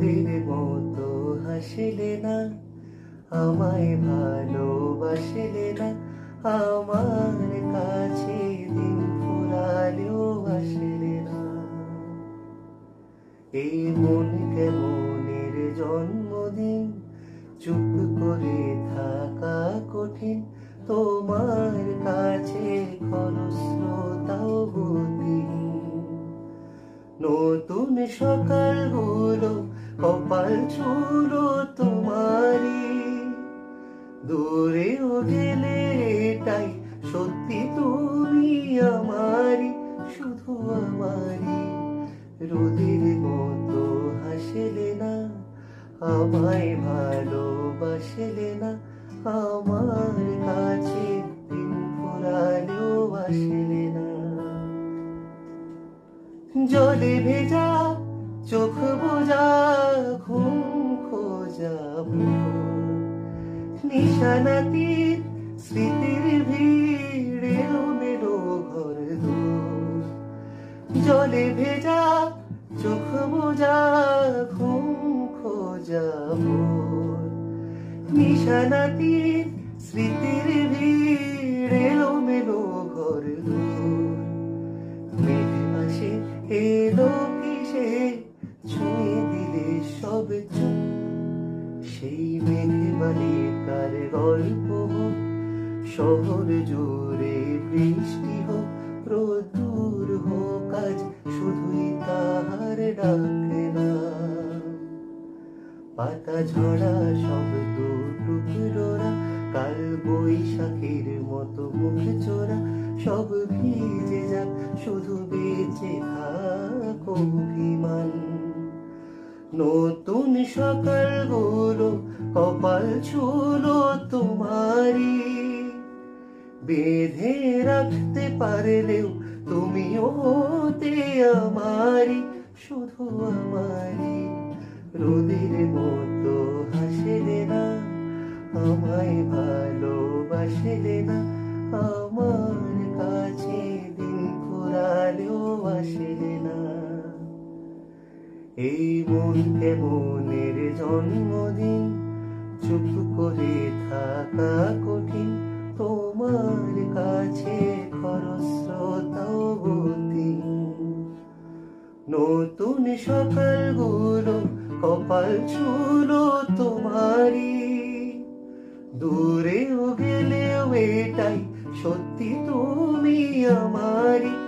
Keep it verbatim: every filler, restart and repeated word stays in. কোনোদিনে মতো হাসিলে না, আমায় ভালোবাসিলে না, আমার কাছে দিন ফুরালেও আসিলে না। এই মন কেমনের জন্মদিন, চুপ করে থাকা কঠিন, তোমার কাছে খরস্রোতাও গতিহীন। নতুন সকাল হলো, কপাল ছুঁলো তোমারি, দূরেও গেলে এটাই সত্যি তুমি আমারি, শুধু আমারি। রোদের মতো হাসিলে না, আমায় ভালোবাসিলে না, আমার কাছে দিন ফুরালেও আসিলে না। জলে ভেজা চোখ বোঝা, ঘুম খোঁজা, নিশানাতীত স্মৃতির ভিড়ে মেলো ঘর দূর। জলে ভেজা চোখ বোঝা, ঘুম খোঁজা, নিশানাতীত স্মৃতির ভিড়ে মেলো ঘর দূর। এলো কিসে, ছুঁয়ে দিলে সব চুপ, সেই মেঘে বালিকার গল্প হোক, শহর জুড়ে বৃষ্টি হোক, রোদুর হোক, আজ শুধুই তাহার ডাকে না। পাতা ঝরা শব্দ টুকরোরা, কাল বৈশাখীর মতো মুখ চোরা, সব ভিজে যাক, শুধু বেঁচে থাকো অভিমান। নতুন সকাল গুলো, কপাল ছুঁলো তোমারি, বেঁধে রাখতে পারলেও তুমিও হতে আমারি, শুধু আমারি। রোদের মতো হাসিলে না, আমায় ভালোবাসিলে না, আমার কাছে দিন ফুরালেও আসিলে না। এই মন কেমনের জন্মদিন, চুপ করে থাকা কঠিন, তোমার কাছে খরস্রোতাও গতিহীন। নতুন সকাল গুলো, কপাল ছুঁলো তোমারি, দূরেও গেলেও এটাই সত্যি তুমি আমারি।